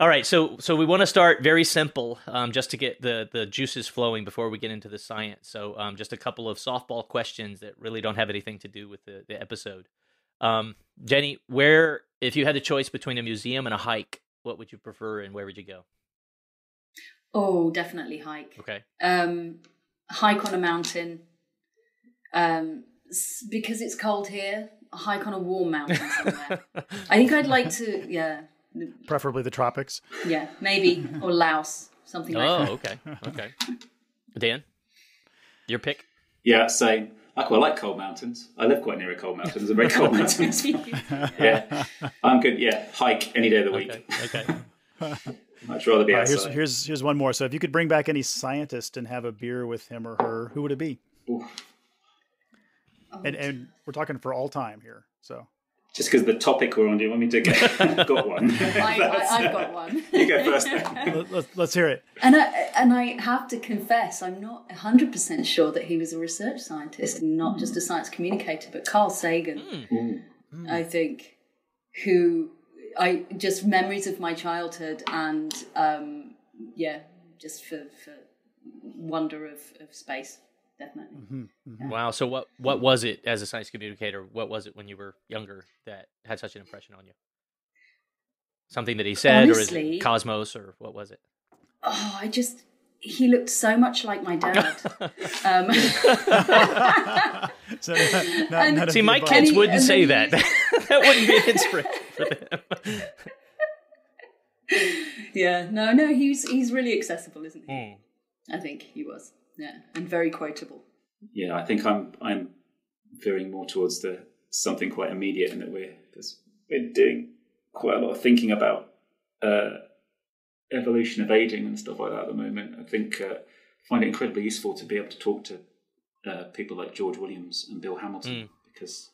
All right, so we want to start very simple, just to get the juices flowing before we get into the science. So just a couple of softball questions that really don't have anything to do with the episode. Jenny, where, if you had a choice between a museum and a hike, what would you prefer and where would you go? Oh, definitely hike. Okay. Hike on a mountain, because it's cold here. A hike on a warm mountain somewhere. I think I'd like to, yeah. Preferably the tropics. Yeah, maybe. Or Laos, something like that. Oh, okay. Dan, your pick? Yeah, same. I quite like cold mountains. I live quite near a cold mountain. There's a very cold mountain. Yeah. I'm good. Yeah, hike any day of the week. Okay. Much rather be outside. Here's one more. So if you could bring back any scientist and have a beer with him or her, who would it be? Ooh. And we're talking for all time here, so. Just because the topic we're on, do you want me to get? I've got one. I've got one. You go first. Let's hear it. And I have to confess, I'm not 100% sure that he was a research scientist and not just a science communicator, but Carl Sagan, I think, who I just memories of my childhood and just for wonder of space. Definitely. Mm-hmm. Yeah. Wow. So what was it as a science communicator? What was it when you were younger that had such an impression on you? Something that he said, honestly, or is it Cosmos, or what was it? Oh, he looked so much like my dad. So not see, my kids wouldn't say that. That wouldn't be an inspiration for them. Yeah. No, he's really accessible, isn't he? Mm. I think he was. Yeah, and very quotable. Yeah, I think I'm veering more towards the something quite immediate in that we're doing quite a lot of thinking about evolution of aging and stuff like that at the moment. I think I find it incredibly useful to be able to talk to people like George Williams and Bill Hamilton because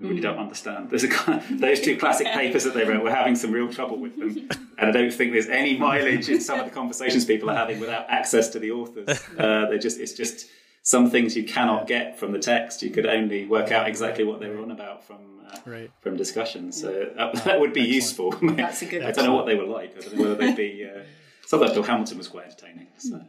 we really don't understand. There's those two classic papers that they wrote. We're having some real trouble with them. And I don't think there's any mileage in some of the conversations people are having without access to the authors. It's just some things you cannot get from the text. You could only work out exactly what they were on about from discussions. So that would be useful. That's a good. I don't know what they were like. I don't know whether they'd be... sometimes Bill Hamilton was quite entertaining. So.